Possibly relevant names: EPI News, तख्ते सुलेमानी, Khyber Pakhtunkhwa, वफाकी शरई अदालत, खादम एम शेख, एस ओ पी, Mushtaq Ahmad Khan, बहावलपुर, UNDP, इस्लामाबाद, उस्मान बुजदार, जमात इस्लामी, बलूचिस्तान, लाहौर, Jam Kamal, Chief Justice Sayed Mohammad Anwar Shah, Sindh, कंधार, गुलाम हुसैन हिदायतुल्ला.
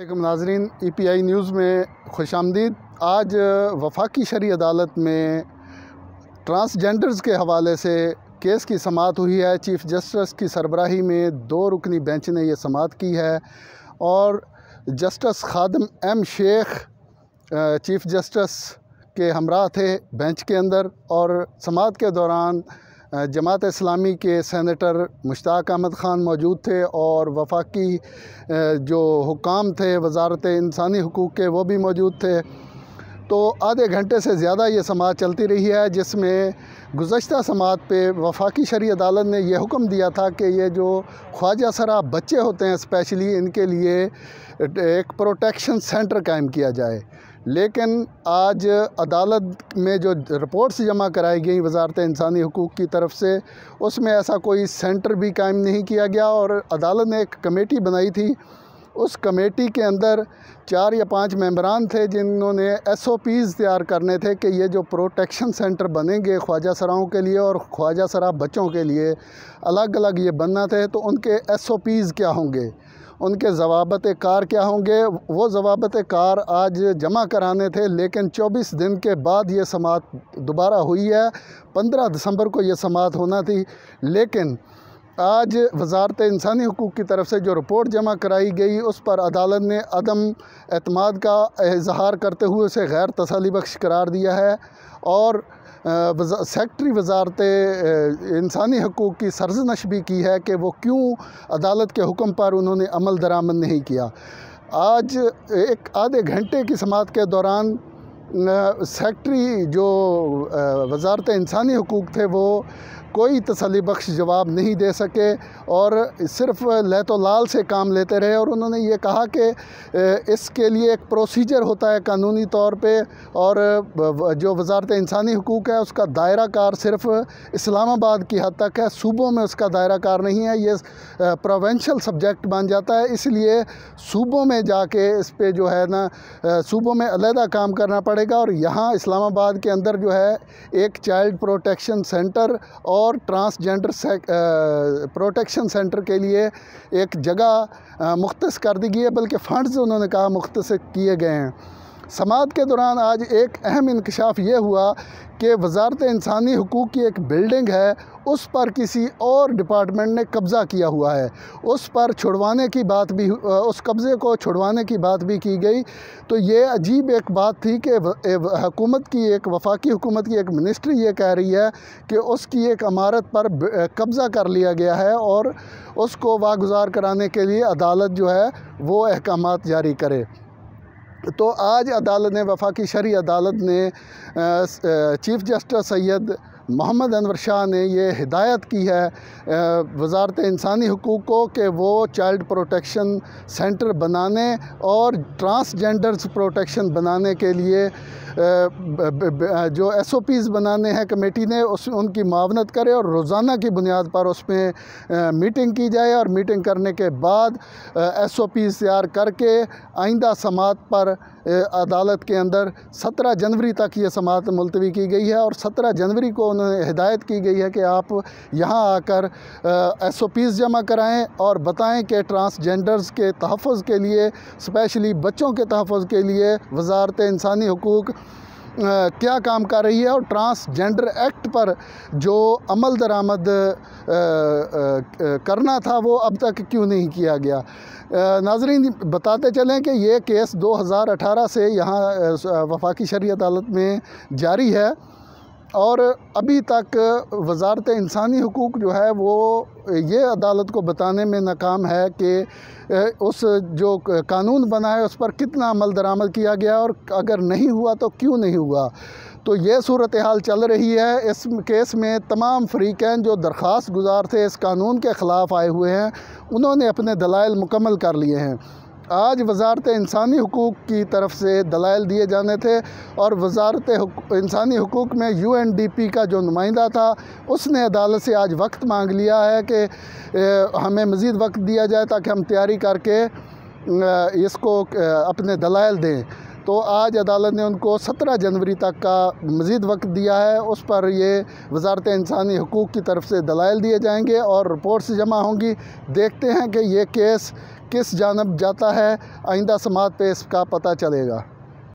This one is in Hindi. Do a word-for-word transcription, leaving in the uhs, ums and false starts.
वालेकुम नाजरीन, ई पी आई न्यूज़ में खुश आमदीद। आज वफाकी शरई अदालत में ट्रांसजेंडर्स के हवाले से केस की समात हुई है। चीफ जस्टिस की सरबराही में दो रुकनी बेंच ने यह समात की है और justice खादम एम शेख chief justice के हमरा थे बेंच के अंदर। और समात के दौरान जमात इस्लामी के सेनेटर मुश्ताक अहमद ख़ान मौजूद थे और वफाकी जो हुकाम थे वजारत इंसानी हकूक़ के वो भी मौजूद थे। तो आधे घंटे से ज़्यादा ये समात चलती रही है, जिसमें गुज़श्ता समात पे वफाकी शरई अदालत ने यह हुक्म दिया था कि ये जो ख्वाजा सरा बच्चे होते हैं स्पेशली, इनके लिए एक प्रोटेक्शन सेंटर कायम किया जाए। लेकिन आज अदालत में जो रिपोर्ट्स जमा कराई गई वजारत इंसानी हकूक़ की तरफ से, उसमें ऐसा कोई सेंटर भी कायम नहीं किया गया। और अदालत ने एक कमेटी बनाई थी, उस कमेटी के अंदर चार या पांच मेंबरान थे जिन्होंने एस ओ पीज़ तैयार करने थे कि ये जो प्रोटेक्शन सेंटर बनेंगे ख्वाजा सराओं के लिए और ख्वाजा सरा बच्चों के लिए अलग अलग ये बनना थे, तो उनके एस ओ पीज़ क्या होंगे, उनके जवाबत कार क्या होंगे। वो जवाबत कार आज जमा कराने थे, लेकिन चौबीस दिन के बाद ये समात दोबारा हुई है। पंद्रह दिसंबर को ये समात होना थी, लेकिन आज वजारत इंसानी हकूक़ की तरफ से जो रिपोर्ट जमा कराई गई उस पर अदालत ने अदम एतमाद का इजहार करते हुए उसे गैर तसल्ली बख्श करार दिया है। और वजा, सेक्रेटरी वजारत इंसानी हकूक़ की सरजनश भी की है कि वो क्यों अदालत के हुक्म पर उन्होंने अमल दरामद नहीं किया। आज एक आधे घंटे की समात के दौरान सेक्रेटरी जो वजारत इंसानी हकूक़ थे वो कोई तसल्ली बख्श जवाब नहीं दे सके और सिर्फ़ लहतो लाल से काम लेते रहे। और उन्होंने ये कहा कि इसके लिए एक प्रोसीजर होता है कानूनी तौर पे, और जो वजारत इंसानी हकूक़ है उसका दायरा कार सिर्फ़ इस्लामाबाद की हद तक है, सूबों में उसका दायरा कार नहीं है, ये प्रोवेंशल सब्जेक्ट बन जाता है। इसलिए सूबों में जाके इस पर जो है ना सूबों में अलहदा काम करना पड़ेगा। और यहाँ इस्लामाबाद के अंदर जो है एक चाइल्ड प्रोटेक्शन सेंटर और और ट्रांसजेंडर से, प्रोटेक्शन सेंटर के लिए एक जगह मुख्तस कर दी गई है, बल्कि फ़ंड्स उन्होंने कहा मुख्तस किए गए हैं। समात के दौरान आज एक अहम इंकशाफ ये हुआ कि वजारत इंसानी हकूक़ की एक बिल्डिंग है, उस पर किसी और डिपार्टमेंट ने कब्ज़ा किया हुआ है। उस पर छुड़वाने की बात भी, उस कब्ज़े को छुड़वाने की बात भी की गई। तो ये अजीब एक बात थी कि हुकूमत की एक वफाकी हुकूमत की एक मिनिस्ट्री ये कह रही है कि उसकी एक इमारत पर कब्ज़ा कर लिया गया है और उसको वागुजार कराने के लिए अदालत जो है वो अहकामात जारी करे। तो आज अदालत ने वफाकी शरई अदालत ने चीफ़ जस्टिस सैयद मोहम्मद अनवर शाह ने ये हिदायत की है वजारत इंसानी हकूक़ को कि वो चाइल्ड प्रोटेक्शन सेंटर बनाने और ट्रांसजेंडर्स प्रोटेक्शन बनाने के लिए जो एस ओ पीज़ बनाने हैं कमेटी ने, उस उनकी मुआवनत करे और रोज़ाना की बुनियाद पर उसमें मीटिंग की जाए। और मीटिंग करने के बाद एस ओ पीज़ तैयार करके आइंदा समात पर अदालत के अंदर सत्रह जनवरी तक ये समात मुलतवी की गई है। और सत्रह जनवरी को उन्हें हिदायत की गई है कि आप यहाँ आकर एस ओ पीज़ जमा कराएँ और बताएँ कि ट्रांसजेंडर्स के तहफ़्फ़ुज़ के लिए, स्पेशली बच्चों के तहफ़्फ़ुज़ के लिए वजारत इंसानी हकूक़ क्या काम कर रही है। और ट्रांसजेंडर एक्ट पर जो अमल दरामद करना था वो अब तक क्यों नहीं किया गया। नाजरीन, बताते चलें कि ये केस दो हज़ार अठारह से यहाँ वफाकी शरई अदालत में जारी है और अभी तक वजारत इंसानी हकूक़ जो है वो ये अदालत को बताने में नाकाम है कि उस जो कानून बना है उस पर कितना अमल दरामद किया गया और अगर नहीं हुआ तो क्यों नहीं हुआ। तो ये सूरत हाल चल रही है। इस केस में तमाम फ़रीक़ैन जो दरख्वास्त गुजार थे इस कानून के ख़िलाफ़ आए हुए हैं, उन्होंने अपने दलाइल मुकम्मल कर लिए हैं। आज वजारत इंसानी हकूक़ की तरफ से दलाइल दिए जाने थे और वजारत इंसानी हकूक़ में यू एन डी पी का जो नुमाइंदा था उसने अदालत से आज वक्त मांग लिया है कि हमें मज़ीद वक्त दिया जाए ताकि हम तैयारी करके इसको अपने दलाइल दें। तो आज अदालत ने उनको सत्रह जनवरी तक का मज़ीद वक्त दिया है, उस पर ये वजारत इंसानी हकूक़ की तरफ से दलाइल दिए जाएंगे और रिपोर्ट्स जमा होंगी। देखते हैं कि ये केस किस जानब जाता है, आइंदा समात पे इसका पता चलेगा।